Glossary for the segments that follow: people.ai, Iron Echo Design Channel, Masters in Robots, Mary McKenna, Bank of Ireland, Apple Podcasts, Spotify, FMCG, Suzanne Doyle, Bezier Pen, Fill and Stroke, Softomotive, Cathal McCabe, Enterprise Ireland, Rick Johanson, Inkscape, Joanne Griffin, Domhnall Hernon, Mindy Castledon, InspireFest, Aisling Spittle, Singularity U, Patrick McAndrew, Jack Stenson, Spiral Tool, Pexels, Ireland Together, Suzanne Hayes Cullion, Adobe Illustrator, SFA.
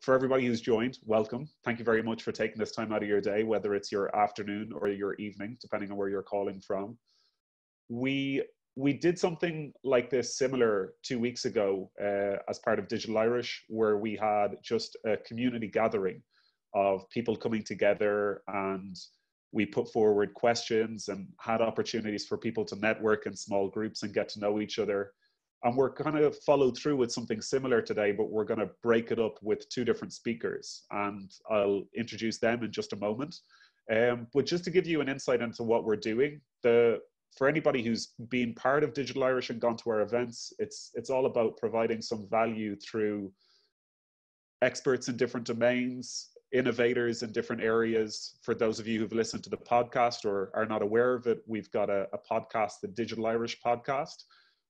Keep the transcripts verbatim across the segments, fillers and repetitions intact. For everybody who's joined, welcome. Thank you very much for taking this time out of your day, whether it's your afternoon or your evening, depending on where you're calling from. We, we did something like this similar two weeks ago uh, as part of Digital Irish, where we had just a community gathering of people coming together, and we put forward questions and had opportunities for people to network in small groups and get to know each other. And we're kind of followed through with something similar today, but we're going to break it up with two different speakers, and I'll introduce them in just a moment. Um, but just to give you an insight into what we're doing, the, for anybody who's been part of Digital Irish and gone to our events, it's, it's all about providing some value through experts in different domains, innovators in different areas. For those of you who've listened to the podcast or are not aware of it, we've got a, a podcast, the Digital Irish Podcast,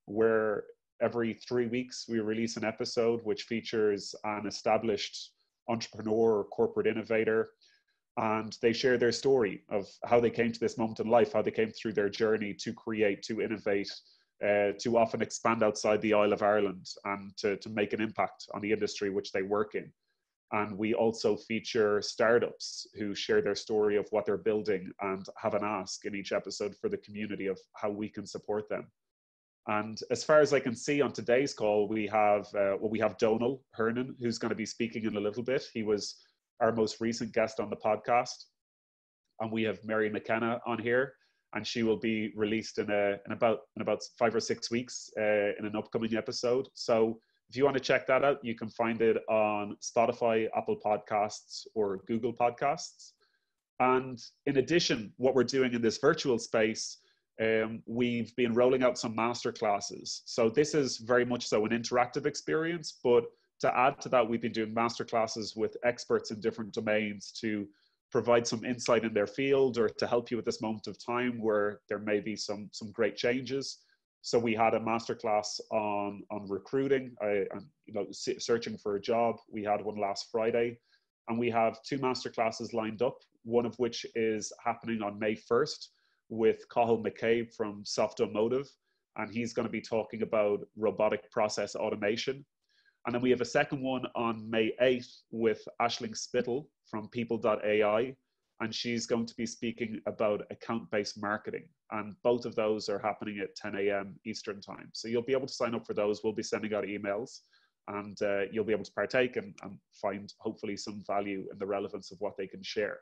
where every three weeks we release an episode which features an established entrepreneur or corporate innovator, and they share their story of how they came to this moment in life, how they came through their journey to create, to innovate, uh, to often expand outside the Isle of Ireland and to, to make an impact on the industry which they work in. And we also feature startups who share their story of what they're building and have an ask in each episode for the community of how we can support them. And as far as I can see on today's call, we have, uh, well, we have Domhnall Hernon, who's going to be speaking in a little bit. He was our most recent guest on the podcast. And we have Mary McKenna on here, and she will be released in, a, in, about, in about five or six weeks uh, in an upcoming episode. So if you want to check that out, you can find it on Spotify, Apple Podcasts, or Google Podcasts. And in addition, what we're doing in this virtual space, Um, we've been rolling out some masterclasses. So this is very much so an interactive experience, but to add to that, we've been doing masterclasses with experts in different domains to provide some insight in their field or to help you at this moment of time where there may be some, some great changes. So we had a masterclass on, on recruiting, uh, and, you know, searching for a job. We had one last Friday, and we have two masterclasses lined up, one of which is happening on May first. With Cathal McCabe from Softomotive, and he's going to be talking about robotic process automation. And then we have a second one on May eighth with Aisling Spittle from people dot A I, and she's going to be speaking about account-based marketing. And both of those are happening at ten A M Eastern time. So you'll be able to sign up for those. We'll be sending out emails, and uh, you'll be able to partake and, and find hopefully some value in the relevance of what they can share.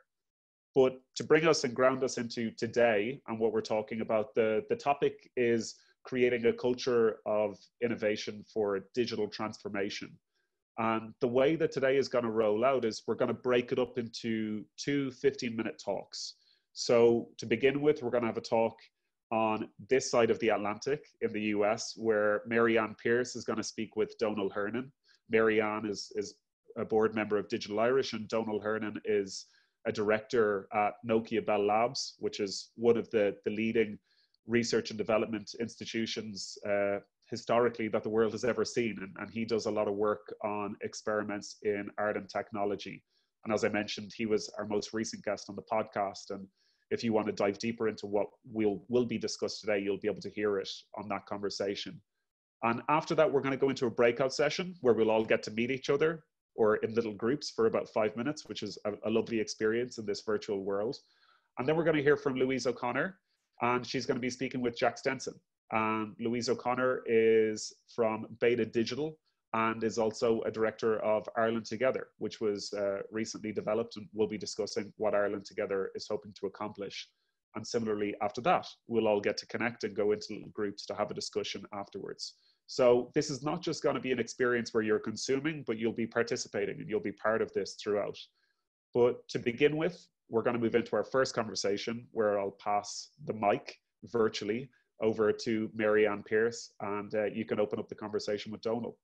But to bring us and ground us into today and what we're talking about, the, the topic is creating a culture of innovation for digital transformation. And the way that today is going to roll out is we're going to break it up into two fifteen-minute talks. So to begin with, we're going to have a talk on this side of the Atlantic in the U S, where Mary Ann Pierce is going to speak with Domhnall Hernon. Mary Ann is, is a board member of Digital Irish, and Domhnall Hernon is a director at Nokia Bell Labs, which is one of the, the leading research and development institutions uh, historically that the world has ever seen. And, and he does a lot of work on experiments in art and technology. And as I mentioned, he was our most recent guest on the podcast. And if you want to dive deeper into what we'll, will be discussed today, you'll be able to hear it on that conversation. And after that, we're going to go into a breakout session where we'll all get to meet each other, or in little groups for about five minutes, which is a, a lovely experience in this virtual world. And then we're going to hear from Louise O'Connor, and she's going to be speaking with Jack Stenson. And um, Louise O'Connor is from Beta Digital and is also a director of Ireland Together, which was uh, recently developed, and we'll be discussing what Ireland Together is hoping to accomplish. And similarly, after that, we'll all get to connect and go into little groups to have a discussion afterwards. So this is not just going to be an experience where you're consuming, but you'll be participating and you'll be part of this throughout. But to begin with, we're going to move into our first conversation, where I'll pass the mic virtually over to Mary Ann Pierce, and uh, you can open up the conversation with Domhnall.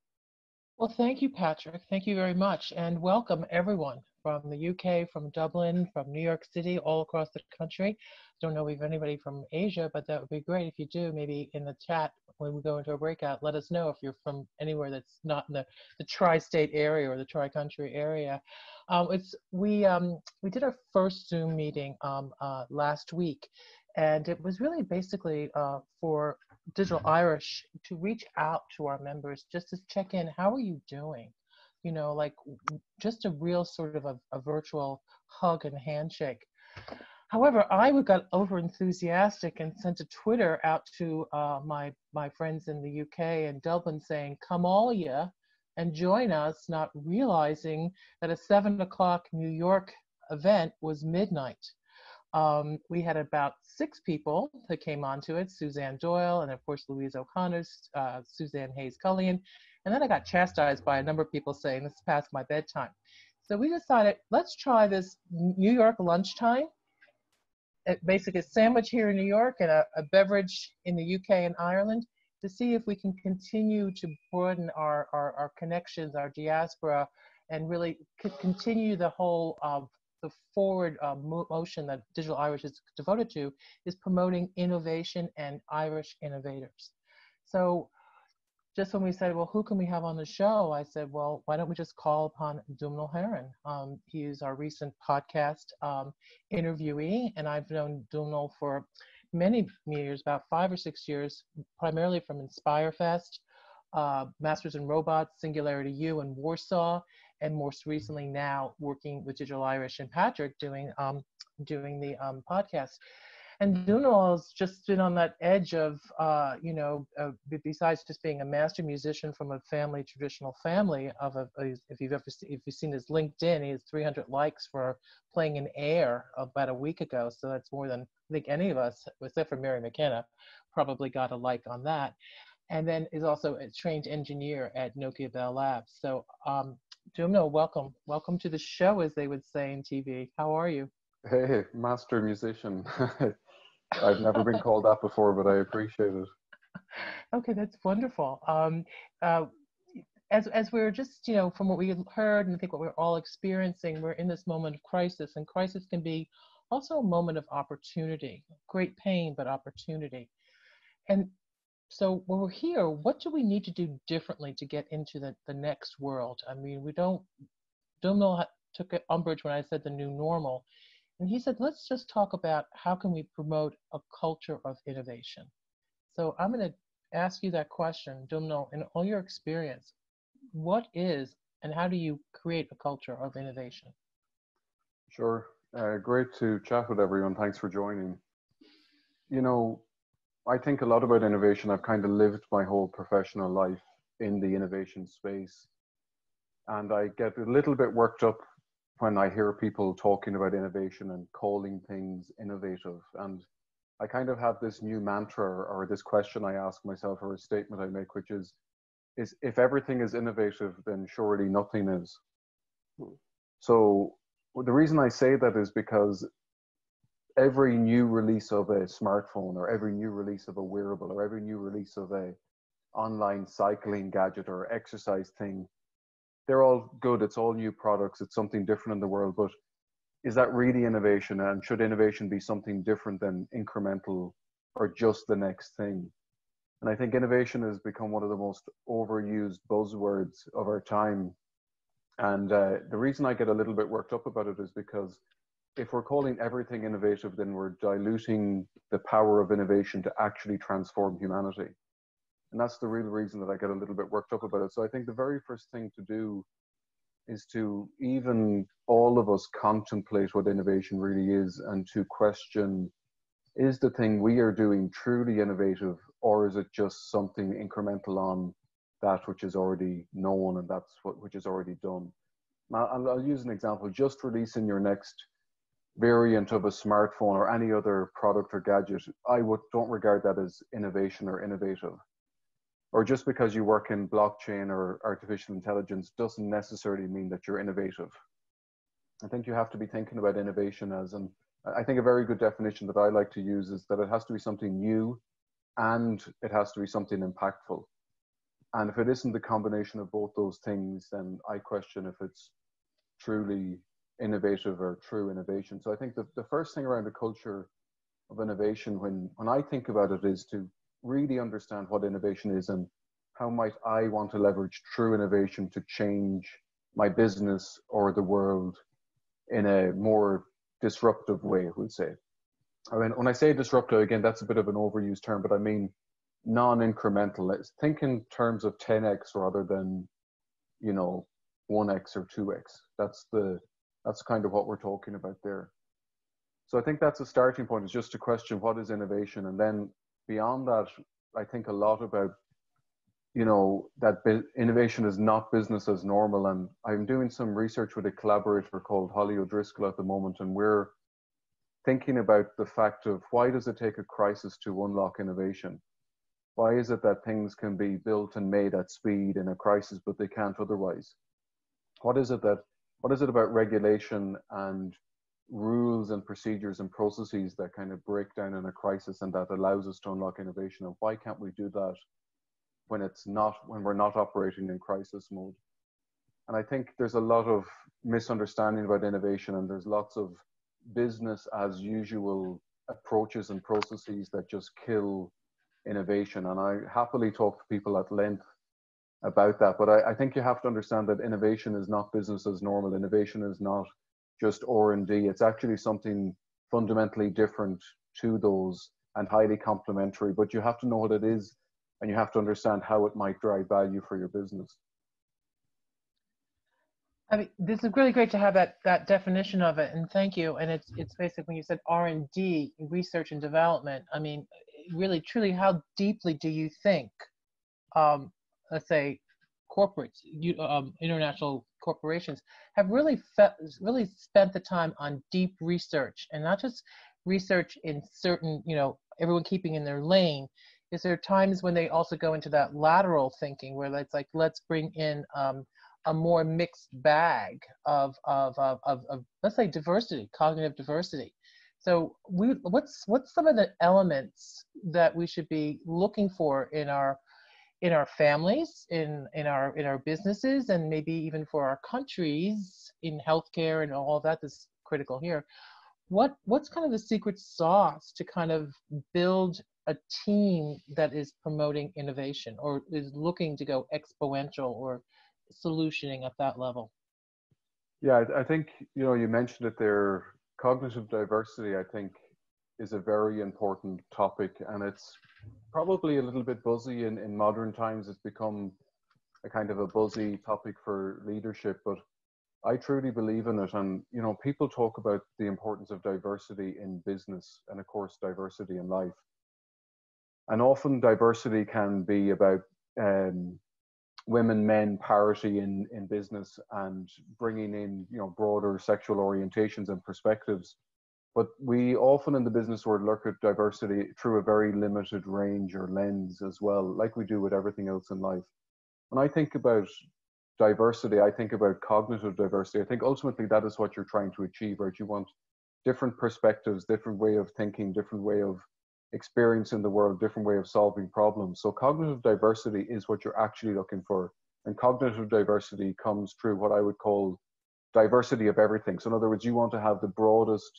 Well, thank you, Patrick. Thank you very much. And welcome everyone from the U K, from Dublin, from New York City, all across the country. Don't know if anybody from Asia, but that would be great if you do. Maybe in the chat when we go into a breakout, let us know if you're from anywhere that's not in the, the tri-state area or the tri-country area. Um, it's, we, um, we did our first Zoom meeting um, uh, last week, and it was really basically uh, for Digital Irish to reach out to our members just to check in. How are you doing? you know, like just a real sort of a, a virtual hug and handshake. However, I got over enthusiastic and sent a Twitter out to uh, my, my friends in the U K and Dublin saying, come all ya and join us, not realizing that a seven o'clock New York event was midnight. Um, we had about six people that came onto it, Suzanne Doyle, and of course, Louise O'Connor, uh, Suzanne Hayes Cullion. And then I got chastised by a number of people saying, this is past my bedtime. So we decided, let's try this New York lunchtime. It basically a sandwich here in New York and a, a beverage in the U K and Ireland to see if we can continue to broaden our, our, our connections, our diaspora, and really c- continue the whole uh, the forward uh, motion that Digital Irish is devoted to, is promoting innovation and Irish innovators. So just when we said, well, who can we have on the show? I said, well, why don't we just call upon Domhnall Hernon? Um, he is our recent podcast um, interviewee, and I've known Domhnall for many years, about five or six years, primarily from InspireFest, uh, Masters in Robots, Singularity U in Warsaw, and most recently now working with Digital Irish and Patrick doing, um, doing the um, podcast. And Domhnall has just been on that edge of, uh, you know, uh, besides just being a master musician from a family, traditional family of, a, if you've ever seen, if you've seen his LinkedIn, he has three hundred likes for playing in Air about a week ago. So that's more than I think any of us, except for Mary McKenna, probably got a like on that. And then is also a trained engineer at Nokia Bell Labs. So um, Domhnall, welcome. Welcome to the show, as they would say in T V. How are you? Hey, master musician. I've never been called that before, but I appreciate it. Okay, that's wonderful. Um, uh, as as we we're just, you know, from what we heard and I think what we're all experiencing, we're in this moment of crisis, and crisis can be also a moment of opportunity, great pain, but opportunity. And so when we're here, what do we need to do differently to get into the, the next world? I mean, we don't, Domhnall took umbrage when I said the new normal. And he said, let's just talk about how can we promote a culture of innovation. So I'm going to ask you that question, Domhnall, in all your experience, what is and how do you create a culture of innovation? Sure. Uh, great to chat with everyone. Thanks for joining. You know, I think a lot about innovation. I've kind of lived my whole professional life in the innovation space. And I get a little bit worked up when I hear people talking about innovation and calling things innovative. And I kind of have this new mantra or this question I ask myself or a statement I make, which is, is if everything is innovative, then surely nothing is. Hmm. So the reason I say that is because every new release of a smartphone or every new release of a wearable or every new release of a online cycling gadget or exercise thing, they're all good. It's all new products. It's something different in the world. But is that really innovation? And should innovation be something different than incremental or just the next thing? And I think innovation has become one of the most overused buzzwords of our time. And uh, the reason I get a little bit worked up about it is because if we're calling everything innovative, then we're diluting the power of innovation to actually transform humanity. And that's the real reason that I get a little bit worked up about it. So I think the very first thing to do is to even all of us contemplate what innovation really is and to question, is the thing we are doing truly innovative, or is it just something incremental on that which is already known and that's what which is already done? Now, I'll, I'll use an example. Just releasing your next variant of a smartphone or any other product or gadget, I would, don't regard that as innovation or innovative. Or just because you work in blockchain or artificial intelligence doesn't necessarily mean that you're innovative. I think you have to be thinking about innovation as, and I think a very good definition that I like to use is that it has to be something new and it has to be something impactful. And if it isn't the combination of both those things, then I question if it's truly innovative or true innovation. So I think the, the first thing around the culture of innovation when, when I think about it is to really understand what innovation is and how might I want to leverage true innovation to change my business or the world in a more disruptive way, I would say. I mean, when I say disruptive, again, that's a bit of an overused term, but I mean non-incremental. Think in terms of ten X rather than, you know, one x or two x. That's the that's kind of what we're talking about there. So I think that's a starting point, is just to question what is innovation. And then beyond that, I think a lot about, you know, that bi- innovation is not business as normal. And I'm doing some research with a collaborator called Holly O'Driscoll at the moment, and we're thinking about the fact of, why does it take a crisis to unlock innovation? Why is it that things can be built and made at speed in a crisis, but they can't otherwise? What is it that, what is it about regulation and rules and procedures and processes that kind of break down in a crisis and that allows us to unlock innovation? And why can't we do that when it's not, when we're not operating in crisis mode? And I think there's a lot of misunderstanding about innovation, and there's lots of business as usual approaches and processes that just kill innovation. And I happily talk to people at length about that, but I, I think you have to understand that innovation is not business as normal. Innovation is not just R and D. It's actually something fundamentally different to those and highly complementary, but you have to know what it is, and you have to understand how it might drive value for your business. I mean, this is really great to have that that definition of it, and thank you. And it's it's basic when you said R and D, research and development. I mean, really, truly, how deeply do you think, um, let's say, corporates, you, um, international corporations, have really fe- really spent the time on deep research, and not just research in certain, you know, everyone keeping in their lane. Is there times when they also go into that lateral thinking, where it's like, let's bring in um, a more mixed bag of of, of of of let's say diversity, cognitive diversity. So we what's what's some of the elements that we should be looking for in our in our families, in in our in our businesses, and maybe even for our countries in healthcare and all of that that's critical here. What what's kind of the secret sauce to kind of build a team that is promoting innovation or is looking to go exponential or solutioning at that level? Yeah, I think, you know, you mentioned it there. Cognitive diversity, I think, is a very important topic, and it's probably a little bit buzzy in, in modern times. It's become a kind of a buzzy topic for leadership, but I truly believe in it. And, you know, people talk about the importance of diversity in business and, of course, diversity in life. And often diversity can be about um, women, men, parity in, in business, and bringing in, you know, broader sexual orientations and perspectives. But we often in the business world look at diversity through a very limited range or lens as well, like we do with everything else in life. When I think about diversity, I think about cognitive diversity. I think ultimately that is what you're trying to achieve, right? You want different perspectives, different way of thinking, different way of experience in the world, different way of solving problems. So cognitive diversity is what you're actually looking for. And cognitive diversity comes through what I would call diversity of everything. So in other words, you want to have the broadest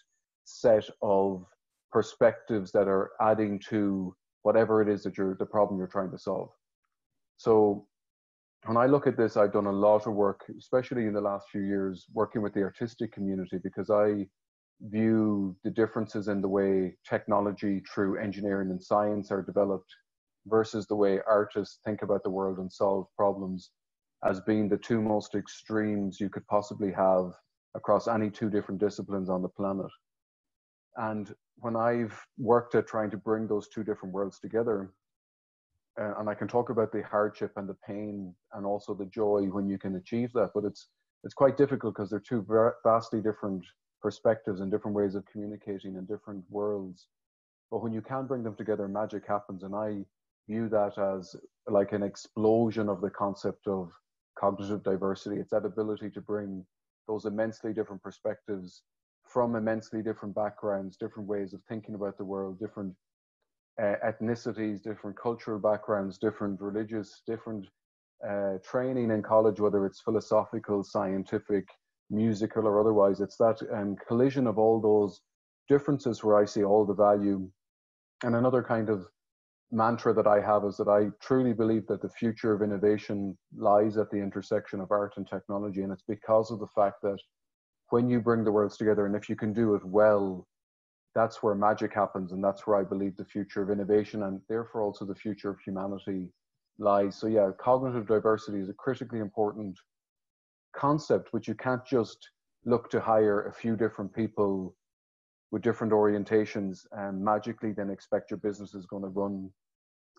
set of perspectives that are adding to whatever it is that you're, the problem you're trying to solve. So when I look at this, I've done a lot of work, especially in the last few years, working with the artistic community, because I view the differences in the way technology through engineering and science are developed versus the way artists think about the world and solve problems as being the two most extremes you could possibly have across any two different disciplines on the planet. And when I've worked at trying to bring those two different worlds together, uh, and I can talk about the hardship and the pain and also the joy when you can achieve that, but it's it's quite difficult because they're two vastly different perspectives and different ways of communicating in different worlds. But when you can bring them together, magic happens. And I view that as like an explosion of the concept of cognitive diversity. It's that ability to bring those immensely different perspectives from immensely different backgrounds, different ways of thinking about the world, different uh, ethnicities, different cultural backgrounds, different religious, different uh, training in college, whether it's philosophical, scientific, musical or otherwise. It's that um, collision of all those differences where I see all the value. And another kind of mantra that I have is that I truly believe that the future of innovation lies at the intersection of art and technology. And it's because of the fact that when you bring the worlds together, and if you can do it well, that's where magic happens. And that's where I believe the future of innovation and therefore also the future of humanity lies. So yeah, cognitive diversity is a critically important concept, which you can't just look to hire a few different people with different orientations and magically then expect your business is going to run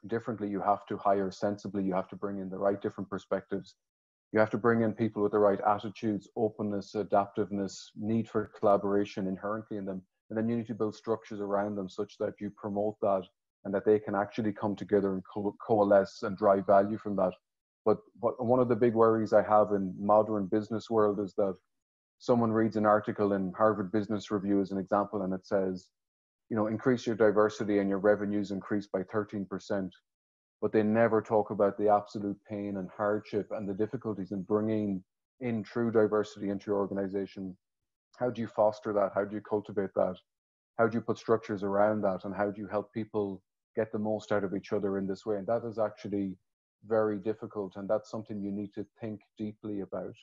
differently. You have to hire sensibly. You have to bring in the right different perspectives. You have to bring in people with the right attitudes, openness, adaptiveness, need for collaboration inherently in them. And then you need to build structures around them such that you promote that and that they can actually come together and co- coalesce and drive value from that. But what, one of the big worries I have in modern business world is that someone reads an article in Harvard Business Review as an example, and it says, you know, increase your diversity and your revenues increase by thirteen percent. But they never talk about the absolute pain and hardship and the difficulties in bringing in true diversity into your organization. How do you foster that? How do you cultivate that? How do you put structures around that? And how do you help people get the most out of each other in this way? And that is actually very difficult. And that's something you need to think deeply about.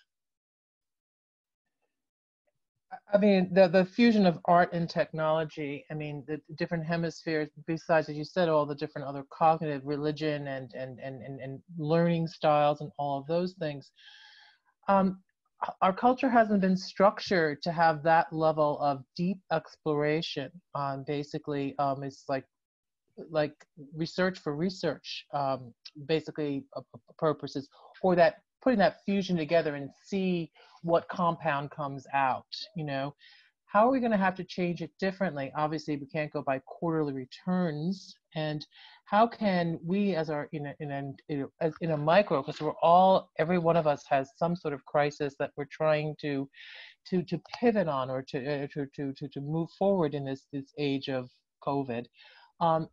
I mean, the, the fusion of art and technology, I mean, the different hemispheres, besides, as you said, all the different other cognitive, religion, and and and, and, and learning styles and all of those things. Um, our culture hasn't been structured to have that level of deep exploration on basically, um, it's like, like research for research, um, basically uh, purposes, or that putting that fusion together and see what compound comes out, you know. How are we going to have to change it differently? Obviously, we can't go by quarterly returns. And how can we, as our, in a, in a, in a, in a micro, because we're all, every one of us has some sort of crisis that we're trying to, to, to pivot on or to, uh, to, to, to, to move forward in this, this age of COVID. Um,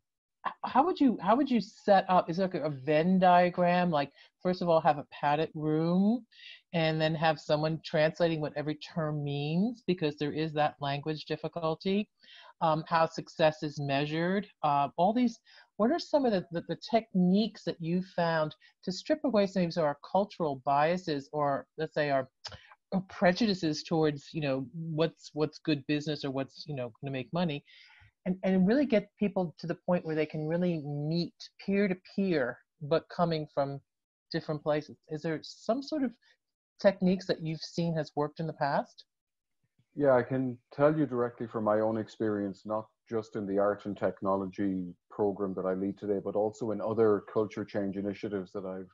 How would you how would you set up, is it like a Venn diagram? Like, first of all, have a padded room and then have someone translating what every term means, because there is that language difficulty, um, how success is measured, uh, all these. What are some of the, the, the techniques that you found to strip away some of our cultural biases, or let's say our, our prejudices towards, you know, what's what's good business or what's, you know, going to make money? And, and really get people to the point where they can really meet peer-to-peer, but coming from different places. Is there some sort of techniques that you've seen has worked in the past? Yeah, I can tell you directly from my own experience, not just in the art and technology program that I lead today, but also in other culture change initiatives that I've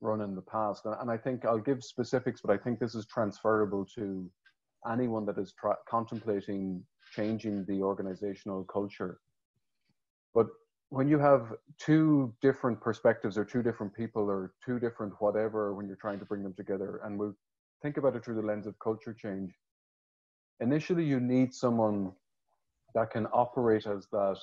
run in the past. And, and I think I'll give specifics, but I think this is transferable to anyone that is tra- contemplating changing the organizational culture. But when you have two different perspectives or two different people or two different whatever, when you're trying to bring them together, and we'll think about it through the lens of culture change, initially you need someone that can operate as that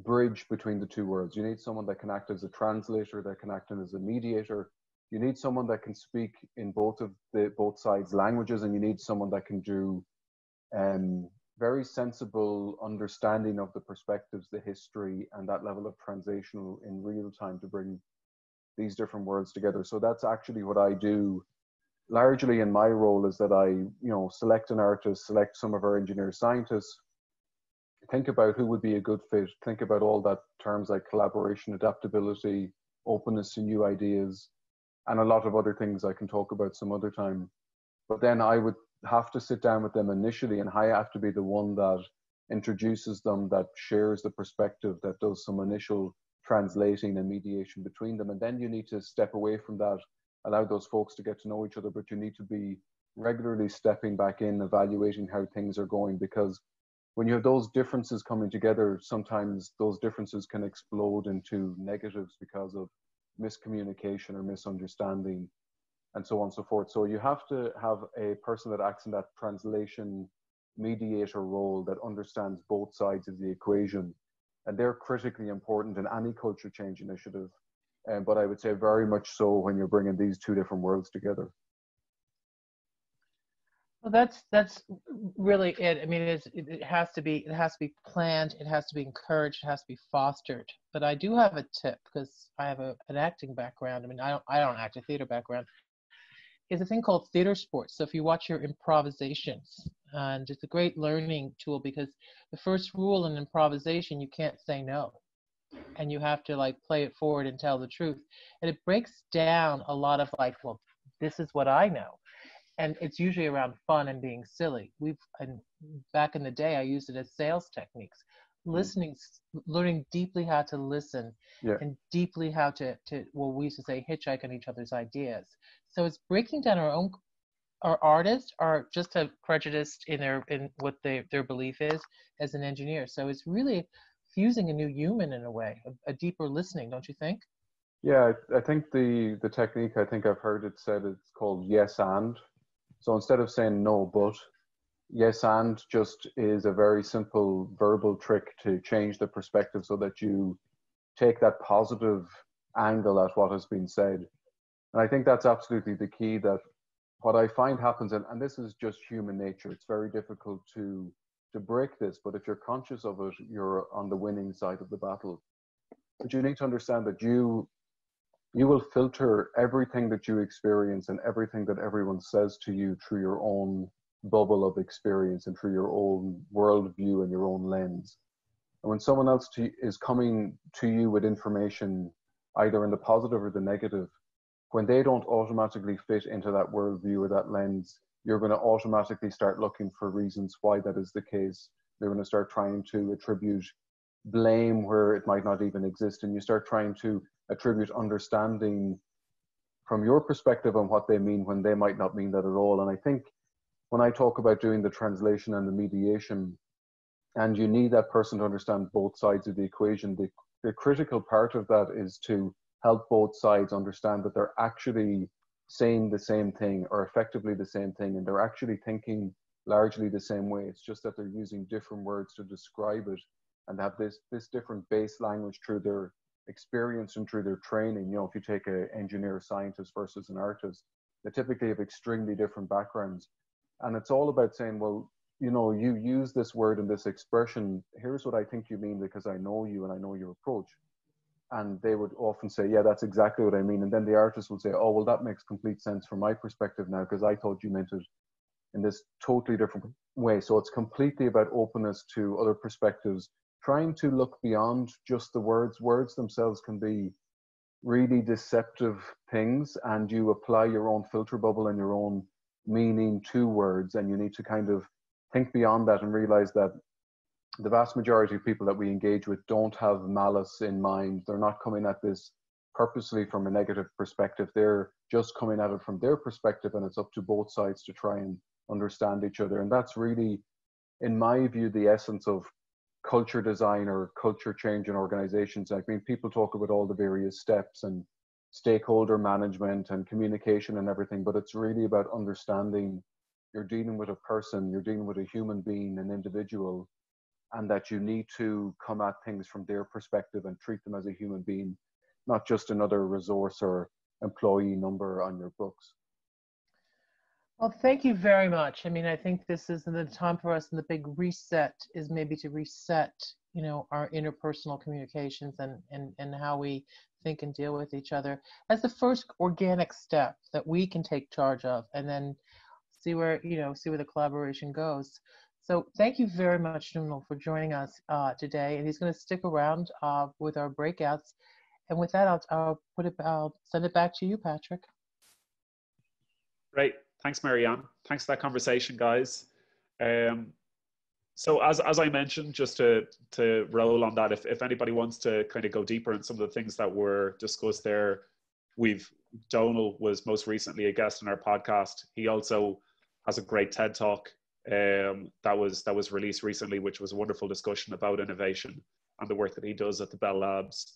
bridge between the two worlds. You need someone that can act as a translator, that can act as a mediator. You need someone that can speak in both of the both sides languages, and you need someone that can do um, very sensible understanding of the perspectives, the history, and that level of translational in real time to bring these different worlds together. So that's actually what I do largely in my role, is that I, you know, select an artist, select some of our engineer scientists, think about who would be a good fit, think about all that terms like collaboration, adaptability, openness to new ideas, and a lot of other things I can talk about some other time. But then I would have to sit down with them initially, and I have to be the one that introduces them, that shares the perspective, that does some initial translating and mediation between them. And then you need to step away from that, allow those folks to get to know each other, but you need to be regularly stepping back in, evaluating how things are going, because when you have those differences coming together, sometimes those differences can explode into negatives because of miscommunication or misunderstanding, and so on and so forth. So you have to have a person that acts in that translation mediator role that understands both sides of the equation. And they're critically important in any culture change initiative. Uh, but I would say very much so when you're bringing these two different worlds together. Well, that's that's really it. I mean, it's, it, it has to be it has to be planned. It has to be encouraged. It has to be fostered. But I do have a tip, because I have a, an acting background. I mean, I don't I don't act, a theater background. Is a thing called theater sports. So if you watch your improvisations, and it's a great learning tool, because the first rule in improvisation, you can't say no, and you have to like play it forward and tell the truth. And it breaks down a lot of like, well, this is what I know. And it's usually around fun and being silly. We've, and back in the day, I used it as sales techniques. Listening, learning deeply how to listen, yeah. and deeply how to, to, well, we used to say hitchhike on each other's ideas. So it's breaking down our own, our artists are just as prejudiced in their, in what they, their belief is as an engineer. So it's really fusing a new human in a way, a, a deeper listening, don't you think? Yeah, I, I think the, the technique, I think I've heard it said, it's called yes and. So instead of saying no, but, yes and just is a very simple verbal trick to change the perspective so that you take that positive angle at what has been said. And I think that's absolutely the key, that what I find happens, and, and this is just human nature, it's very difficult to, to break this, but if you're conscious of it, you're on the winning side of the battle. But you need to understand that you, you will filter everything that you experience and everything that everyone says to you through your own bubble of experience and through your own worldview and your own lens. And when someone else to, is coming to you with information, either in the positive or the negative, when they don't automatically fit into that worldview or that lens, you're going to automatically start looking for reasons why that is the case. They're going to start trying to attribute blame where it might not even exist. And you start trying to attribute understanding from your perspective on what they mean when they might not mean that at all. And I think when I talk about doing the translation and the mediation, and you need that person to understand both sides of the equation, the, the critical part of that is to help both sides understand that they're actually saying the same thing or effectively the same thing, and they're actually thinking largely the same way. It's just that they're using different words to describe it and have this, this different base language through their experience and through their training. You know, if you take an engineer, scientist versus an artist, they typically have extremely different backgrounds. And it's all about saying, well, you know, you use this word and this expression. Here's what I think you mean because I know you and I know your approach. And they would often say, yeah, that's exactly what I mean. And then the artist would say, oh, well, that makes complete sense from my perspective now because I thought you meant it in this totally different way. So it's completely about openness to other perspectives, trying to look beyond just the words. Words themselves can be really deceptive things, and you apply your own filter bubble and your own meaning to words, and you need to kind of think beyond that and realize that the vast majority of people that we engage with don't have malice in mind. They're not coming at this purposely from a negative perspective. They're just coming at it from their perspective, and it's up to both sides to try and understand each other. And that's really, in my view, the essence of culture design or culture change in organizations. I mean, people talk about all the various steps and stakeholder management and communication and everything, but it's really about understanding you're dealing with a person, you're dealing with a human being, an individual, and that you need to come at things from their perspective and treat them as a human being, not just another resource or employee number on your books. Well, thank you very much. I mean, I think this is the time for us, and the big reset is maybe to reset, you know, our interpersonal communications and, and, and how we think and deal with each other as the first organic step that we can take charge of, and then see where, you know, see where the collaboration goes. So thank you very much, Domhnall, for joining us uh, today. And he's going to stick around uh, with our breakouts. And with that, I'll, I'll put it, I'll send it back to you, Patrick. Great. Thanks, Mary Ann. Thanks for that conversation, guys. Um, So as, as I mentioned, just to, to roll on that, if, if anybody wants to kind of go deeper in some of the things that were discussed there, we've, Domhnall was most recently a guest on our podcast. He also has a great TED Talk um, that was, that was released recently, which was a wonderful discussion about innovation and the work that he does at the Bell Labs.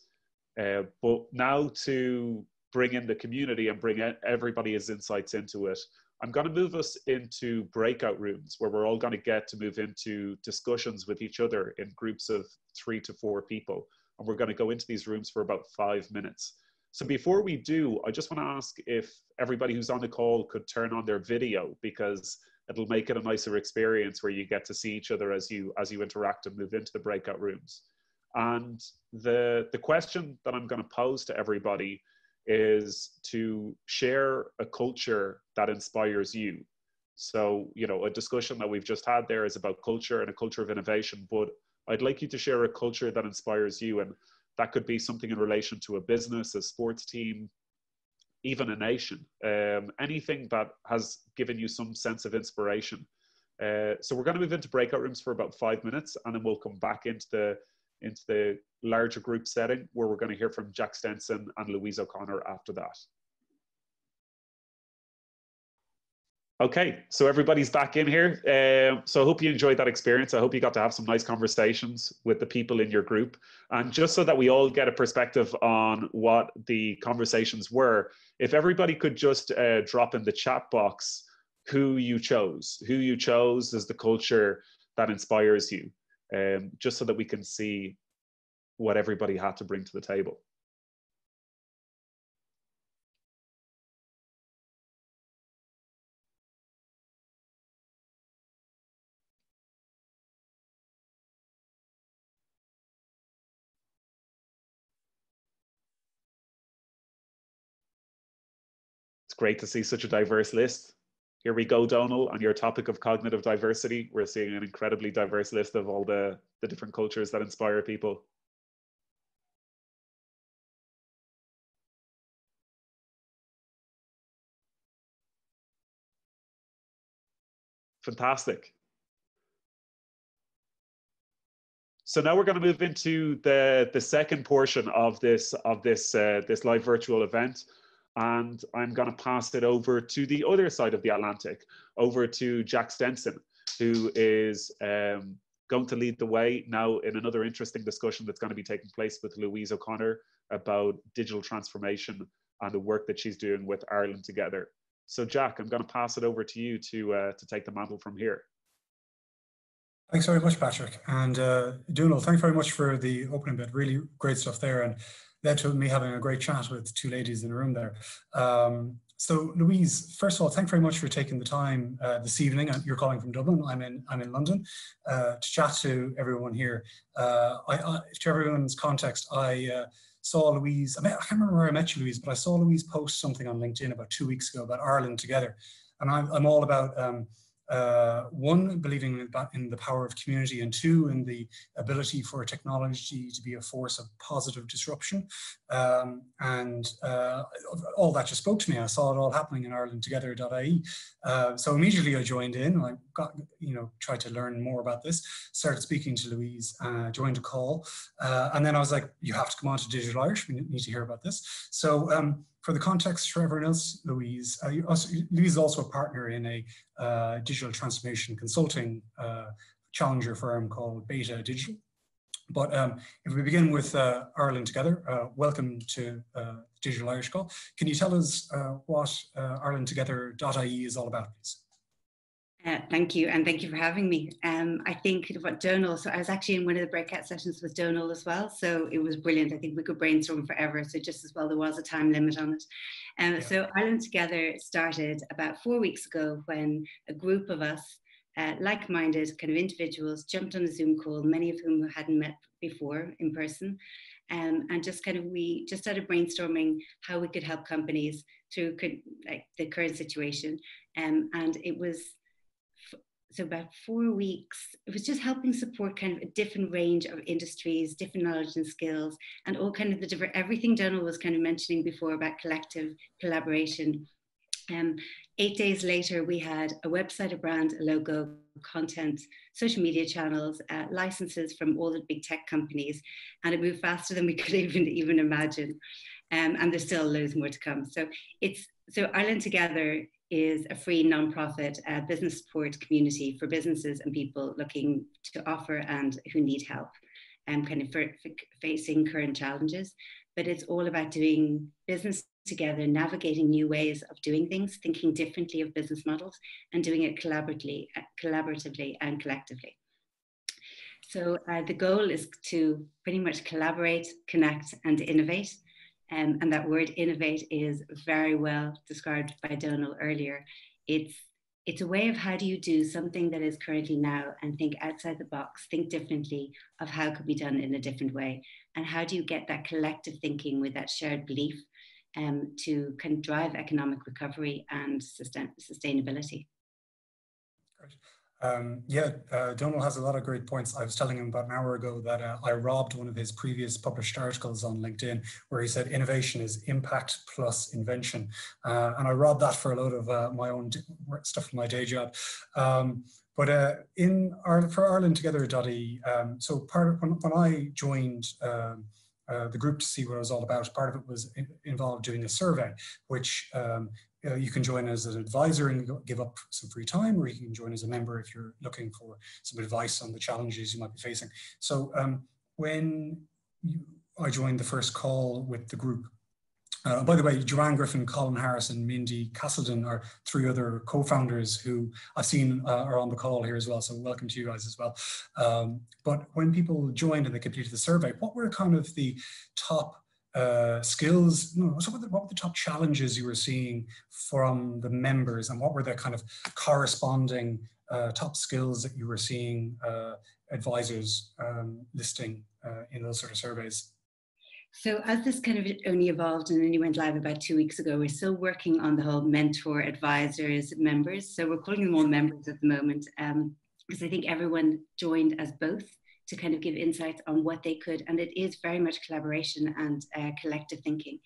Uh, but now to bring in the community and bring everybody's insights into it, I'm going to move us into breakout rooms where we're all going to get to move into discussions with each other in groups of three to four people. And we're going to go into these rooms for about five minutes. So before we do, I just want to ask if everybody who's on the call could turn on their video, because it'll make it a nicer experience where you get to see each other as you, as you interact and move into the breakout rooms. And the, the question that I'm going to pose to everybody is to share a culture that inspires you. So, you know, a discussion that we've just had there is about culture and a culture of innovation, but I'd like you to share a culture that inspires you. And that could be something in relation to a business, a sports team, even a nation, um, anything that has given you some sense of inspiration. Uh, so we're going to move into breakout rooms for about five minutes, and then we'll come back into the, into the larger group setting where we're going to hear from Jack Stenson and Louise O'Connor after that. Okay, so everybody's back in here. Uh, so I hope you enjoyed that experience. I hope you got to have some nice conversations with the people in your group. And just so that we all get a perspective on what the conversations were, if everybody could just uh, drop in the chat box who you chose, who you chose as the culture that inspires you, um, just so that we can see what everybody had to bring to the table. Great to see such a diverse list. Here we go, Domhnall, on your topic of cognitive diversity. We're seeing an incredibly diverse list of all the, the different cultures that inspire people. Fantastic. So now we're going to move into the, the second portion of this, of this, uh, this live virtual event. And I'm going to pass it over to the other side of the Atlantic, over to Jack Stenson, who is um, going to lead the way now in another interesting discussion that's going to be taking place with Louise O'Connor about digital transformation and the work that she's doing with Ireland Together. So Jack, I'm going to pass it over to you to, uh, to take the mantle from here. Thanks very much, Patrick. And uh, Domhnall, thanks very much for the opening bit. Really great stuff there. And led to me having a great chat with two ladies in the room there. Um, so Louise, first of all, thanks very much for taking the time uh, this evening. You're calling from Dublin, I'm in, I'm in London, uh, to chat to everyone here. Uh, I, I, to everyone's context, I uh, saw Louise, I, met, I can't remember where I met you, Louise, but I saw Louise post something on LinkedIn about two weeks ago about Ireland Together. And I'm, I'm all about, um, uh, one, believing in the power of community, and two, in the ability for technology to be a force of positive disruption. Um, and uh, all that just spoke to me. I saw it all happening in Ireland Together dot I E. Uh, so immediately I joined in. I got, you know, tried to learn more about this, started speaking to Louise, uh, joined a call. Uh, and then I was like, you have to come on to Digital Irish. We need to hear about this. So, um, for the context for everyone else, Louise, uh, also, Louise is also a partner in a uh, digital transformation consulting uh, challenger firm called Beta Digital. But um, if we begin with uh, Ireland Together, uh, welcome to uh, Digital Irish Call. Can you tell us uh, what uh, Ireland Together dot I E is all about, please? Uh, thank you, and thank you for having me. Um, I think what Domhnall, so I was actually in one of the breakout sessions with Domhnall as well, so it was brilliant. I think we could brainstorm forever, so just as well there was a time limit on it. Um, yeah. So Ireland Together started about four weeks ago when a group of us, uh, like-minded kind of individuals, jumped on a Zoom call, many of whom hadn't met before in person, um, and just kind of we just started brainstorming how we could help companies through could, like the current situation, um, and it was so about four weeks, it was just helping support kind of a different range of industries, different knowledge and skills, and all kind of the different, everything Domhnall was kind of mentioning before about collective collaboration. Um, eight days later, we had a website, a brand, a logo, content, social media channels, uh, licenses from all the big tech companies, and it moved faster than we could even, even imagine. Um, and there's still loads more to come. So it's, so Ireland Together is a free nonprofit uh, business support community for businesses and people looking to offer and who need help and um, kind of for, for facing current challenges. But it's all about doing business together, navigating new ways of doing things, thinking differently of business models, and doing it collaboratively, collaboratively and collectively. So uh, the goal is to pretty much collaborate, connect, and innovate. Um, and that word innovate is very well described by Domhnall earlier. It's, it's a way of how do you do something that is currently now and think outside the box, think differently of how it could be done in a different way. And how do you get that collective thinking with that shared belief um, to kind of drive economic recovery and sustain, sustainability? Great. Um, yeah, uh, Domhnall has a lot of great points. I was telling him about an hour ago that uh, I robbed one of his previous published articles on LinkedIn where he said innovation is impact plus invention. Uh, and I robbed that for a load of uh, my own stuff from my day job. Um, But uh, in our, for Ireland Together dot I E, um, so part of, when, when I joined um, uh, the group to see what it was all about, part of it was in, involved doing a survey, which um, you know, you can join as an advisor and give up some free time, or you can join as a member if you're looking for some advice on the challenges you might be facing. So um, when you, I joined the first call with the group, Uh, by the way, Joanne Griffin, Colin Harris, and Mindy Castledon are three other co-founders who I've seen uh, are on the call here as well. So welcome to you guys as well. Um, but when people joined and they completed the survey, what were kind of the top uh, skills? You know, so what, were the, what were the top challenges you were seeing from the members, and what were the kind of corresponding uh, top skills that you were seeing uh, advisors um, listing uh, in those sort of surveys? So as this kind of only evolved and only went live about two weeks ago, we're still working on the whole mentor, advisors, members. So we're calling them all members at the moment, um, because I think everyone joined as both to kind of give insights on what they could. And it is very much collaboration and uh, collective thinking.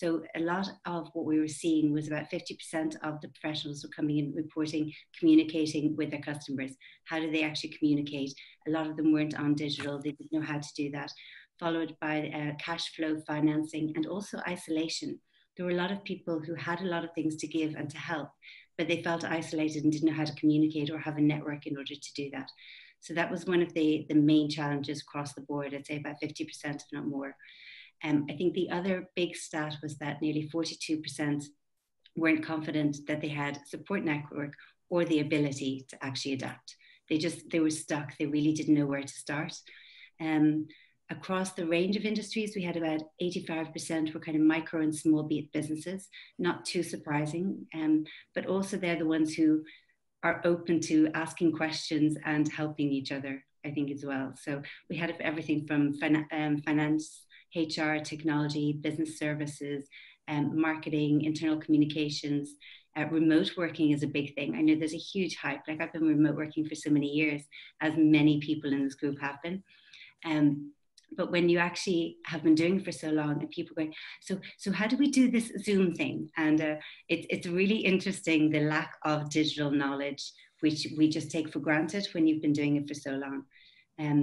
So a lot of what we were seeing was about fifty percent of the professionals were coming in reporting, communicating with their customers. How do they actually communicate? A lot of them weren't on digital. They didn't know how to do that. Followed by uh, cash flow financing and also isolation. There were a lot of people who had a lot of things to give and to help, but they felt isolated and didn't know how to communicate or have a network in order to do that. So that was one of the, the main challenges across the board. I'd say about fifty percent, if not more. Um, I think the other big stat was that nearly forty-two percent weren't confident that they had a support network or the ability to actually adapt. They just, they were stuck. They really didn't know where to start. Um, Across the range of industries, we had about eighty-five percent were kind of micro and small beat businesses, not too surprising, um, but also they're the ones who are open to asking questions and helping each other, I think, as well. So we had everything from fin um, finance, H R, technology, business services, um, marketing, internal communications. Uh, remote working is a big thing. I know there's a huge hype. Like, I've been remote working for so many years, as many people in this group have been. Um, But when you actually have been doing it for so long and people going, so so how do we do this Zoom thing? And uh, it, it's really interesting, the lack of digital knowledge, which we just take for granted when you've been doing it for so long. Um,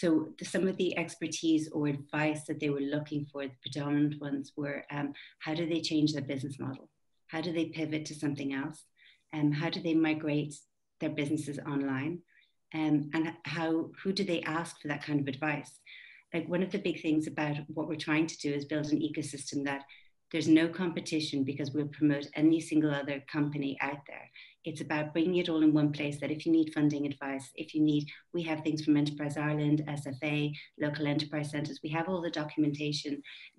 so the, some of the expertise or advice that they were looking for, the predominant ones were, um, how do they change their business model? How do they pivot to something else? Um, how do they migrate their businesses online? Um, and how who do they ask for that kind of advice? Like, one of the big things about what we're trying to do is build an ecosystem that there's no competition, because we'll promote any single other company out there. It's about bringing it all in one place, that if you need funding advice, if you need, we have things from Enterprise Ireland, S F A, local enterprise centres. We have all the documentation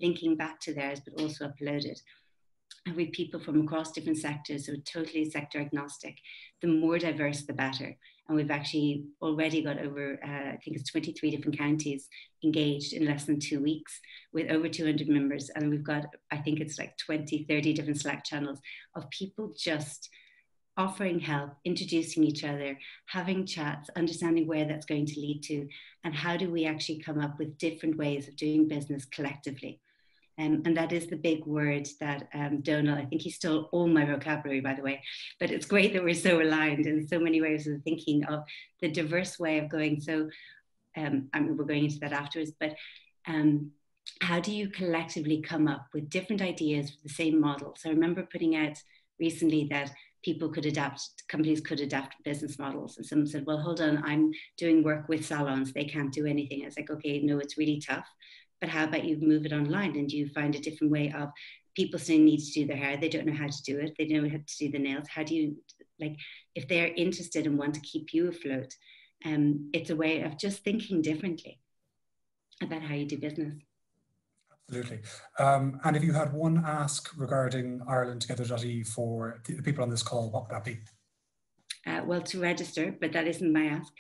linking back to theirs, but also uploaded. And we have people from across different sectors, so totally sector agnostic. The more diverse, the better. And we've actually already got over, uh, I think it's twenty-three different counties engaged in less than two weeks with over two hundred members. And we've got, I think it's like twenty, thirty different Slack channels of people just offering help, introducing each other, having chats, understanding where that's going to lead to, and how do we actually come up with different ways of doing business collectively. Um, and that is the big word that um, Domhnall, I think he stole all my vocabulary, by the way, but it's great that we're so aligned in so many ways of thinking of the diverse way of going. So um, I mean, we're going into that afterwards, but um, how do you collectively come up with different ideas for the same model? So I remember putting out recently that people could adapt, companies could adapt business models. And some said, well, hold on, I'm doing work with salons. They can't do anything. I was like, okay, no, it's really tough. But how about you move it online and you find a different way of people still need to do their hair. They don't know how to do it. They don't know how to do the nails. How do you, like, if they're interested and want to keep you afloat, um, it's a way of just thinking differently about how you do business. Absolutely. Um, and if you had one ask regarding Ireland Together dot I E for the people on this call, what would that be? Uh, well, to register, but that isn't my ask.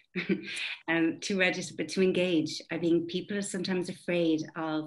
um, to register, but to engage. I mean, people are sometimes afraid of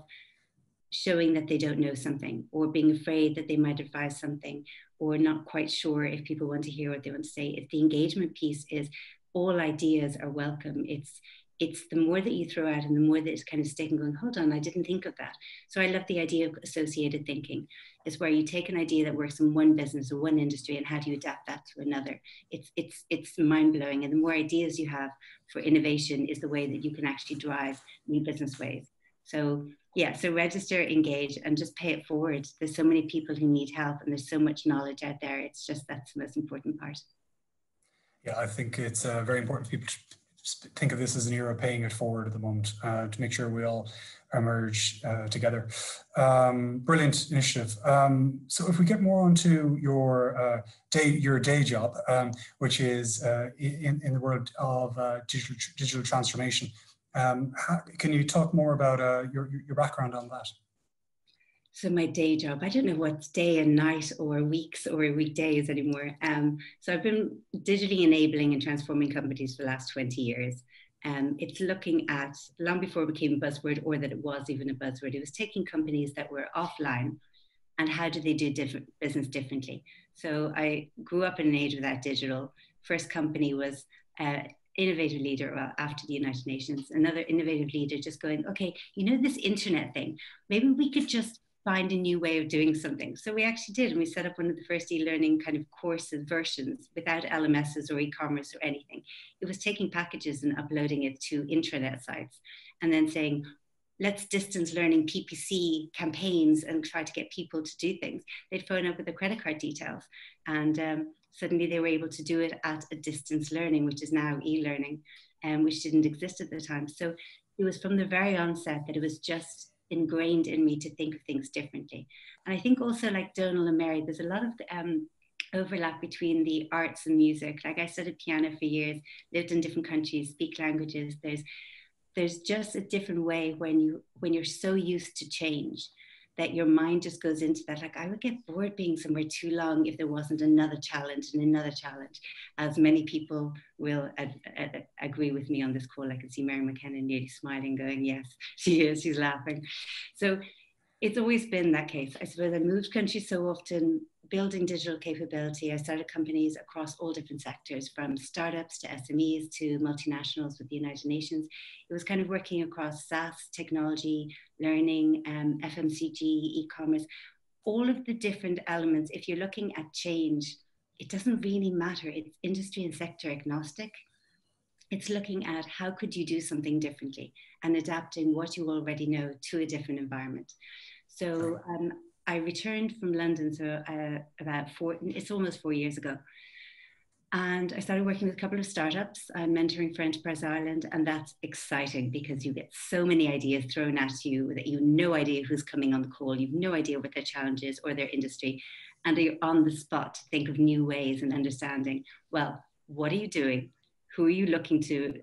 showing that they don't know something, or being afraid that they might advise something, or not quite sure if people want to hear what they want to say. If the engagement piece is, all ideas are welcome. It's it's the more that you throw out and the more that it's kind of stick and going, hold on, I didn't think of that. So I love the idea of associated thinking. It's where you take an idea that works in one business or one industry and how do you adapt that to another. It's it's it's mind-blowing. And the more ideas you have for innovation is the way that you can actually drive new business ways. So yeah, so register, engage, and just pay it forward. There's so many people who need help and there's so much knowledge out there. It's just, that's the most important part. Yeah, I think it's uh, very important for people to think of this as an era of paying it forward at the moment uh, to make sure we all emerge uh, together. Um, brilliant initiative. Um, so if we get more onto your uh, day, your day job, um, which is uh, in, in the world of uh, digital, digital transformation, Um, how, can you talk more about uh, your, your background on that? So my day job, I don't know what's day and night or weeks or weekdays anymore. Um, so I've been digitally enabling and transforming companies for the last twenty years. Um, it's looking at, long before it became a buzzword or that it was even a buzzword, it was taking companies that were offline and how do they do different business differently. So I grew up in an age without digital. First company was uh, innovative leader, well, after the United Nations, another innovative leader just going, okay, you know, this internet thing, maybe we could just find a new way of doing something. So we actually did, and we set up one of the first e-learning kind of course versions without L M Ss or e-commerce or anything. It was taking packages and uploading it to intranet sites and then saying, let's distance learning P P C campaigns and try to get people to do things. They'd phone up with their credit card details and um, suddenly they were able to do it at a distance learning, which is now e-learning, and um, which didn't exist at the time. So it was from the very onset that it was just ingrained in me to think of things differently. And I think also, like Domhnall and Mary, there's a lot of um, overlap between the arts and music. Like I studied piano for years, lived in different countries, speak languages. There's there's just a different way when you when you're so used to change that your mind just goes into that. Like, I would get bored being somewhere too long if there wasn't another challenge and another challenge, as many people will ad- ad- agree with me on this call. I can see Mary McKenna nearly smiling, going, yes, she is, she's laughing. So it's always been that case. I suppose I moved countries so often, building digital capability. I started companies across all different sectors, from startups to S M Es to multinationals with the United Nations. It was kind of working across SaaS, technology, learning, um, F M C G, e-commerce, all of the different elements. If you're looking at change, it doesn't really matter. It's industry and sector agnostic. It's looking at how could you do something differently and adapting what you already know to a different environment. So um, I returned from London, so uh, about four, it's almost four years ago. And I started working with a couple of startups. I'm mentoring for Enterprise Ireland, and that's exciting because you get so many ideas thrown at you that you have no idea who's coming on the call, you've no idea what their challenge is or their industry, and you're on the spot to think of new ways and understanding, well, what are you doing? Who are you looking to,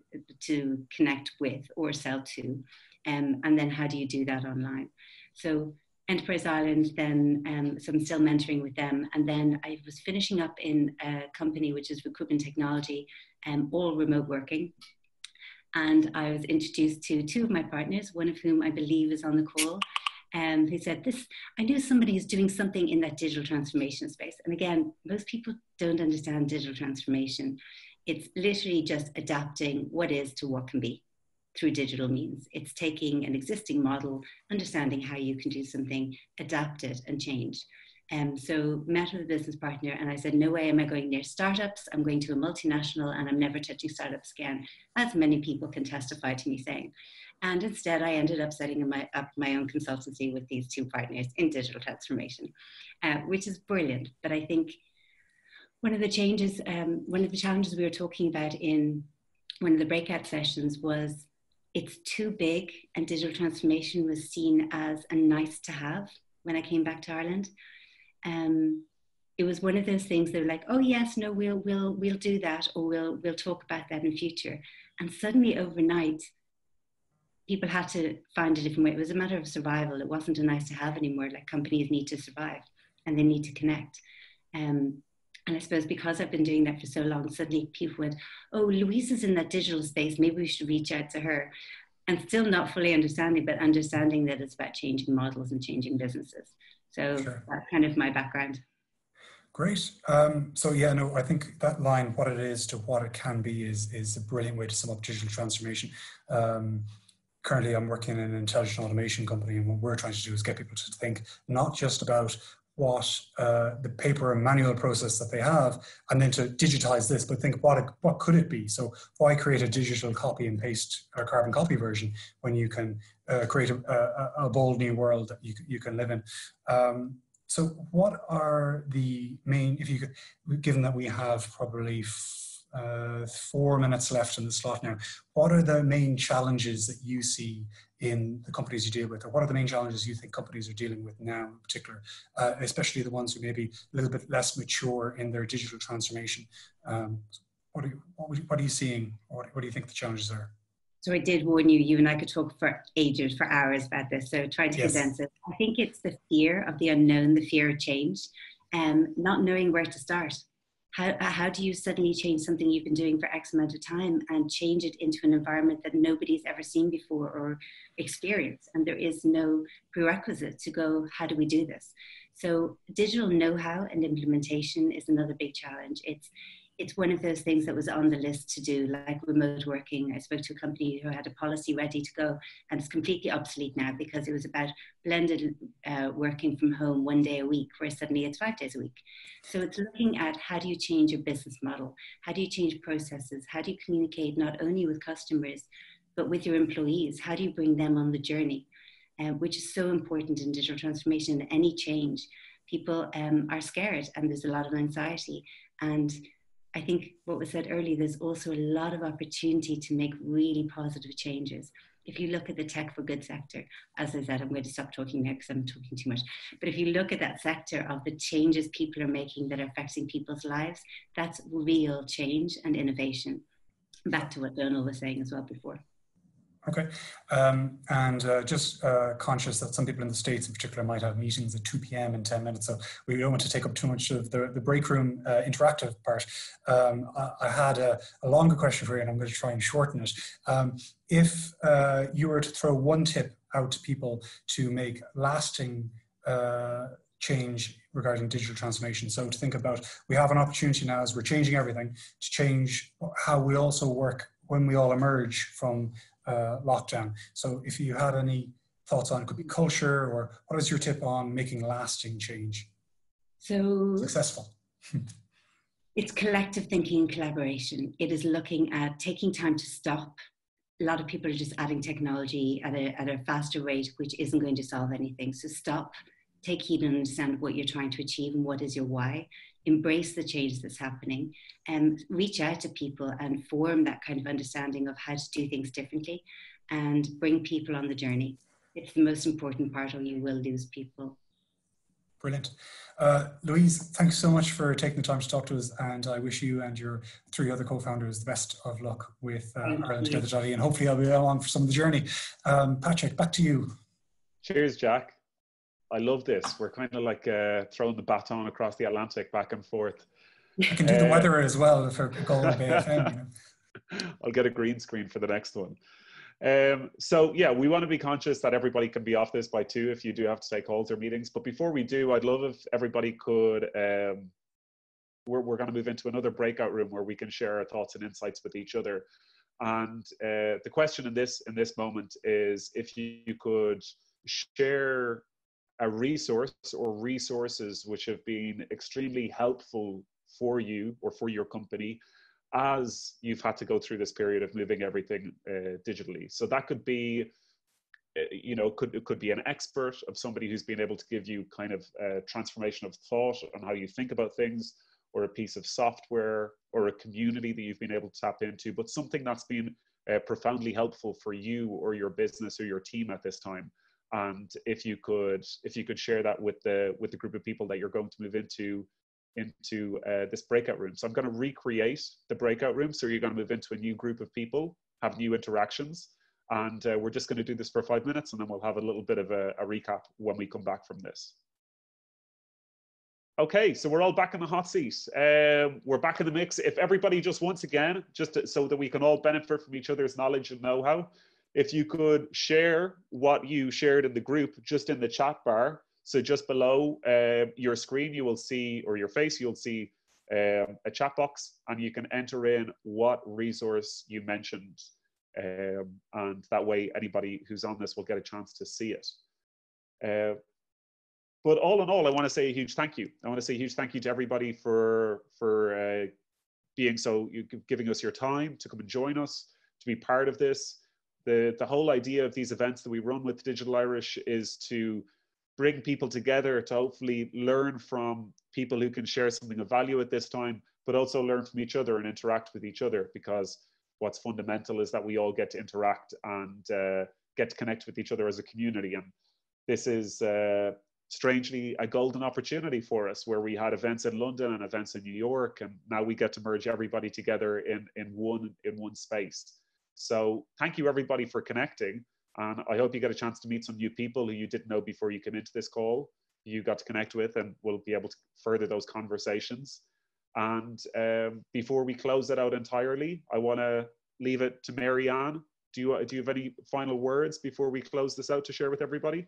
to connect with or sell to? Um, and then how do you do that online? So Enterprise Ireland, then, um, so I'm still mentoring with them. And then I was finishing up in a company which is recruitment technology, um, all remote working. And I was introduced to two of my partners, one of whom I believe is on the call, um, who said, this, I knew somebody is doing something in that digital transformation space. And again, most people don't understand digital transformation. It's literally just adapting what is to what can be through digital means. It's taking an existing model, understanding how you can do something, adapt it and change. Um, so met with a business partner and I said, no way am I going near startups. I'm going to a multinational and I'm never touching startups again, as many people can testify to me saying. And instead I ended up setting my, up my own consultancy with these two partners in digital transformation, uh, which is brilliant. But I think one of the changes, um, one of the challenges we were talking about in one of the breakout sessions was it's too big, and digital transformation was seen as a nice to have when I came back to Ireland. Um, it was one of those things that were like, oh yes, no, we'll we'll we'll do that, or we'll we'll talk about that in the future. And suddenly overnight, people had to find a different way. It was a matter of survival. It wasn't a nice to have anymore. Like, companies need to survive and they need to connect. Um, And I suppose because I've been doing that for so long, suddenly people went, oh, Louise is in that digital space, maybe we should reach out to her. And still not fully understanding, but understanding that it's about changing models and changing businesses. So sure. That's kind of my background. Great. Um, so yeah, no, I think that line, what it is to what it can be, is is a brilliant way to sum up digital transformation. Um, currently, I'm working in an intelligent automation company, and what we're trying to do is get people to think not just about what uh, the paper and manual process that they have, and then to digitize this, but think what it, what could it be? So why create a digital copy and paste or carbon copy version when you can uh, create a, a, a bold new world that you you can live in? Um, So what are the main, if you could, given that we have probably f- uh, four minutes left in the slot now, what are the main challenges that you see in the companies you deal with? Or what are the main challenges you think companies are dealing with now in particular, uh, especially the ones who may be a little bit less mature in their digital transformation? Um, what, are you, what, would you, what are you seeing? What, what do you think the challenges are? So I did warn you, you and I could talk for ages, for hours about this. So try to yes. condense it. I think it's the fear of the unknown, the fear of change, um, not knowing where to start. How, how do you suddenly change something you've been doing for X amount of time and change it into an environment that nobody's ever seen before or experienced? And there is no prerequisite to go, how do we do this? So digital know-how and implementation is another big challenge. It's It's one of those things that was on the list to do, like remote working. I spoke to a company who had a policy ready to go, and it's completely obsolete now because it was about blended uh, working from home one day a week, where suddenly it's five days a week. So it's looking at how do you change your business model? How do you change processes? How do you communicate not only with customers, but with your employees? How do you bring them on the journey, uh, which is so important in digital transformation and any change? People um, are scared, and there's a lot of anxiety. And I think what was said earlier, there's also a lot of opportunity to make really positive changes. If you look at the tech for good sector, as I said, I'm going to stop talking now because I'm talking too much. But if you look at that sector of the changes people are making that are affecting people's lives, that's real change and innovation. Back to what Donal was saying as well before. Okay. Um, and uh, just uh, conscious that some people in the States in particular might have meetings at two p.m. in ten minutes. So we don't want to take up too much of the, the break room uh, interactive part. Um, I, I had a, a longer question for you, and I'm going to try and shorten it. Um, if uh, you were to throw one tip out to people to make lasting uh, change regarding digital transformation. So to think about, we have an opportunity now as we're changing everything to change how we also work when we all emerge from Uh, lockdown. So if you had any thoughts on, it could be culture, or what is your tip on making lasting change? So successful. It's collective thinking and collaboration. It is looking at taking time to stop. A lot of people are just adding technology at a, at a faster rate, which isn't going to solve anything. So stop, take heed and understand what you're trying to achieve and what is your why. Embrace the change that's happening and reach out to people and form that kind of understanding of how to do things differently and bring people on the journey. It's the most important part, or you will lose people. Brilliant. Uh, Louise, thanks so much for taking the time to talk to us, and I wish you and your three other co-founders the best of luck with uh, Ireland Together, and hopefully I'll be along for some of the journey. Um, Patrick, back to you. Cheers, Jack. I love this. We're kind of like uh, throwing the baton across the Atlantic back and forth. I can do uh, the weather as well for Golden Bay F M. I'll get a green screen for the next one. Um, so yeah, we want to be conscious that everybody can be off this by two if you do have to take calls or meetings. But before we do, I'd love if everybody could, um, we're, we're going to move into another breakout room where we can share our thoughts and insights with each other. And uh, the question in this, in this moment is if you could share a resource or resources which have been extremely helpful for you or for your company as you've had to go through this period of moving everything uh, digitally. So that could be, you know, could it could be an expert of somebody who's been able to give you kind of a transformation of thought on how you think about things, or a piece of software, or a community that you've been able to tap into, but something that's been uh, profoundly helpful for you or your business or your team at this time. And if you could, if you could share that with the with the group of people that you're going to move into into uh, this breakout room. So I'm going to recreate the breakout room. So you're going to move into a new group of people, have new interactions, and uh, we're just going to do this for five minutes, and then we'll have a little bit of a, a recap when we come back from this. Okay, so we're all back in the hot seat. Um, we're back in the mix. If everybody just once again, just to, so that we can all benefit from each other's knowledge and know-how. If you could share what you shared in the group just in the chat bar So just below uh, your screen, you will see, or your face, you'll see um, a chat box, and you can enter in what resource you mentioned. Um, and that way, anybody who's on this will get a chance to see it. Uh, but all in all, I want to say a huge thank you. I want to say a huge thank you to everybody for, for uh, being so, you, giving us your time to come and join us, to be part of this. The, the whole idea of these events that we run with Digital Irish is to bring people together to hopefully learn from people who can share something of value at this time, but also learn from each other and interact with each other, because what's fundamental is that we all get to interact and uh, get to connect with each other as a community. And this is uh, strangely a golden opportunity for us, where we had events in London and events in New York, and now we get to merge everybody together in, in, one, in one space. So thank you everybody for connecting. And I hope you get a chance to meet some new people who you didn't know before you came into this call, you got to connect with, and we'll be able to further those conversations. And um, before we close it out entirely, I want to leave it to Mary Ann. Do you, do you have any final words before we close this out to share with everybody?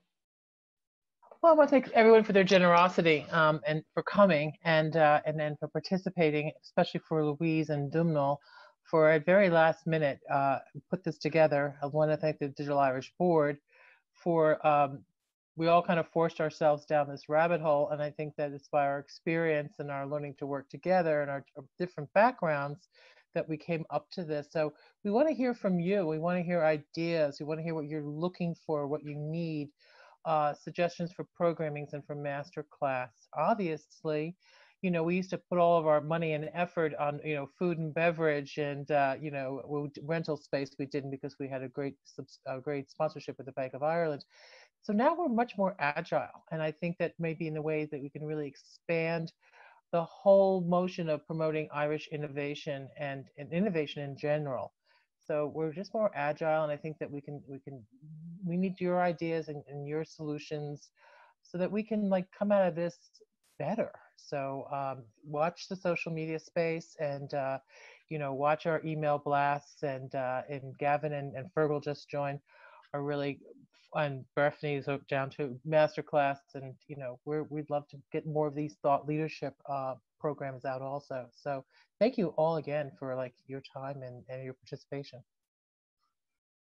Well, I want to thank everyone for their generosity um, and for coming, and, uh, and then for participating, especially for Louise and Domhnall, for a very last minute uh, put this together. I want to thank the Digital Irish Board for, um, we all kind of forced ourselves down this rabbit hole, and I think that it's by our experience and our learning to work together and our different backgrounds that we came up to this. So we want to hear from you. We want to hear ideas. We want to hear what you're looking for, what you need, uh, suggestions for programmings and for masterclass. Obviously, you know, we used to put all of our money and effort on, you know, food and beverage and, uh, you know, rental space. We didn't, because we had a great, a great sponsorship with the Bank of Ireland. So now we're much more agile. And I think that maybe in the way that we can really expand the whole motion of promoting Irish innovation and, and innovation in general. So we're just more agile. And I think that we can, we can, we need your ideas and, and your solutions so that we can like come out of this better. So um, watch the social media space, and uh, you know, watch our email blasts, and uh, and Gavin and, and Fergal just joined are really, and Breffney's down to masterclass, and you know, we're, we'd love to get more of these thought leadership uh, programs out also. So thank you all again for like your time and, and your participation.